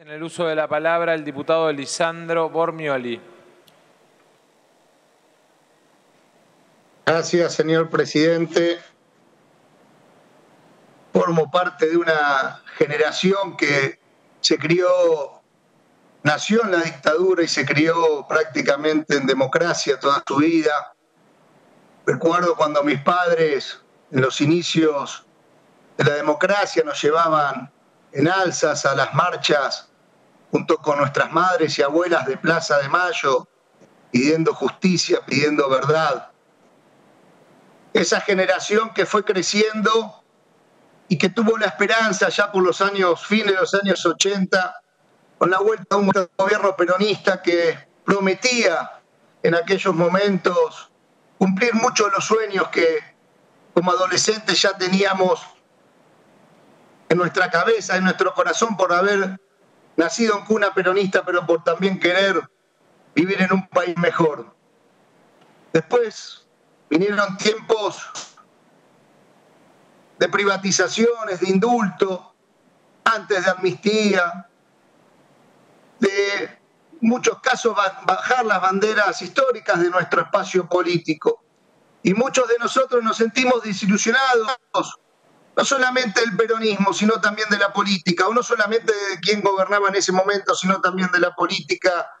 En el uso de la palabra, el diputado Lisandro Bormioli. Gracias, señor presidente. Formo parte de una generación que nació en la dictadura y se crió prácticamente en democracia toda su vida. Recuerdo cuando mis padres, en los inicios de la democracia, nos llevaban en alzas a las marchas junto con nuestras madres y abuelas de Plaza de Mayo, pidiendo justicia, pidiendo verdad. Esa generación que fue creciendo y que tuvo la esperanza ya por los años, fines de los años 80, con la vuelta a un gobierno peronista que prometía en aquellos momentos cumplir muchos de los sueños que como adolescentes ya teníamos en nuestra cabeza, en nuestro corazón, por haber nacido en cuna peronista, pero por también querer vivir en un país mejor. Después vinieron tiempos de privatizaciones, de indulto, antes de amnistía, de muchos casos bajar las banderas históricas de nuestro espacio político. Y muchos de nosotros nos sentimos desilusionados, no solamente del peronismo, sino también de la política, o no solamente de quien gobernaba en ese momento, sino también de la política.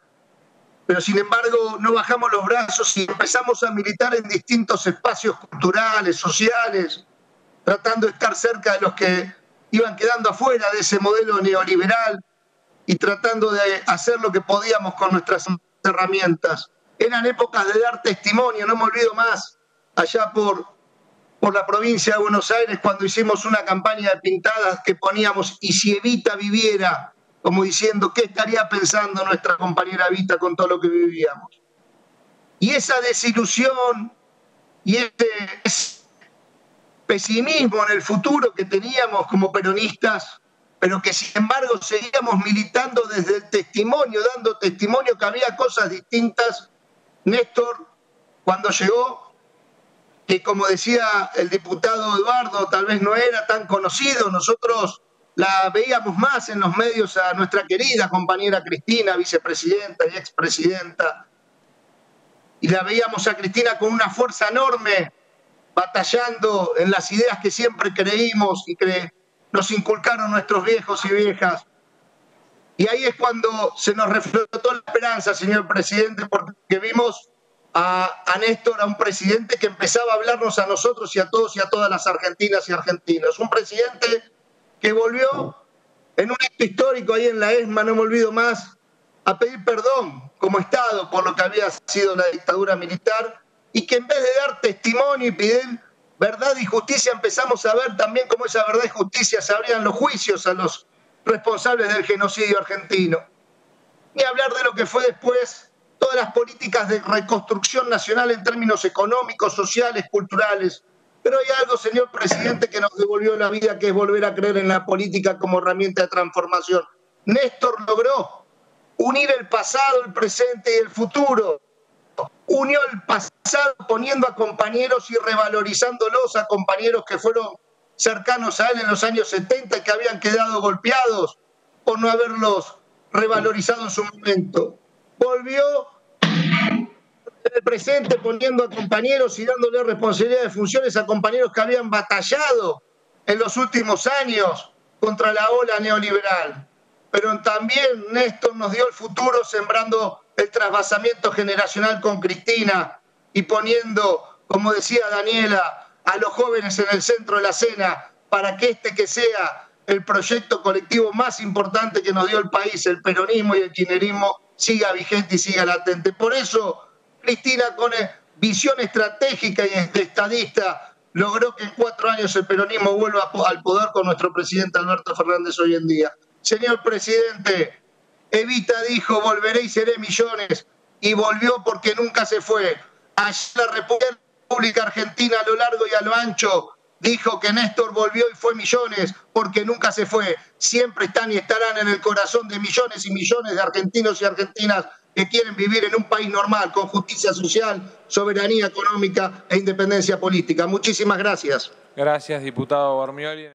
Pero sin embargo no bajamos los brazos y empezamos a militar en distintos espacios culturales, sociales, tratando de estar cerca de los que iban quedando afuera de ese modelo neoliberal y tratando de hacer lo que podíamos con nuestras herramientas. Eran épocas de dar testimonio, no me olvido más, allá por la provincia de Buenos Aires, cuando hicimos una campaña de pintadas que poníamos "y si Evita viviera", como diciendo qué estaría pensando nuestra compañera Evita con todo lo que vivíamos. Y esa desilusión y ese pesimismo en el futuro que teníamos como peronistas, pero que sin embargo seguíamos militando desde el testimonio, dando testimonio que había cosas distintas. Néstor, cuando llegó, que como decía el diputado Eduardo, tal vez no era tan conocido, nosotros la veíamos más en los medios a nuestra querida compañera Cristina, vicepresidenta y expresidenta, y la veíamos a Cristina con una fuerza enorme, batallando en las ideas que siempre creímos y que nos inculcaron nuestros viejos y viejas. Y ahí es cuando se nos reflotó la esperanza, señor presidente, porque vimos a Néstor, a un presidente que empezaba a hablarnos a nosotros y a todos y a todas las argentinas y argentinos. Un presidente que volvió en un acto histórico ahí en la ESMA, no me olvido más, a pedir perdón como Estado por lo que había sido la dictadura militar, y que en vez de dar testimonio y pedir verdad y justicia, empezamos a ver también cómo esa verdad y justicia se abrían los juicios a los responsables del genocidio argentino. Ni hablar de lo que fue después todas las políticas de reconstrucción nacional en términos económicos, sociales, culturales. Pero hay algo, señor presidente, que nos devolvió la vida, que es volver a creer en la política como herramienta de transformación. Néstor logró unir el pasado, el presente y el futuro. Unió el pasado poniendo a compañeros y revalorizándolos, a compañeros que fueron cercanos a él en los años 70 y que habían quedado golpeados por no haberlos revalorizado en su momento. Volvió el presente poniendo a compañeros y dándole responsabilidad de funciones a compañeros que habían batallado en los últimos años contra la ola neoliberal. Pero también Néstor nos dio el futuro sembrando el trasvasamiento generacional con Cristina y poniendo, como decía Daniela, a los jóvenes en el centro de la cena para que sea el proyecto colectivo más importante que nos dio el país, el peronismo y el kirchnerismo, siga vigente y siga latente. Por eso Cristina, con visión estratégica y estadista, logró que en 4 años el peronismo vuelva al poder con nuestro presidente Alberto Fernández hoy en día. Señor presidente, Evita dijo: volveré y seré millones, y volvió porque nunca se fue. Allá la República Argentina, a lo largo y a lo ancho, dijo que Néstor volvió y fue millones porque nunca se fue. Siempre están y estarán en el corazón de millones y millones de argentinos y argentinas que quieren vivir en un país normal, con justicia social, soberanía económica e independencia política. Muchísimas gracias. Gracias, diputado Bormioli.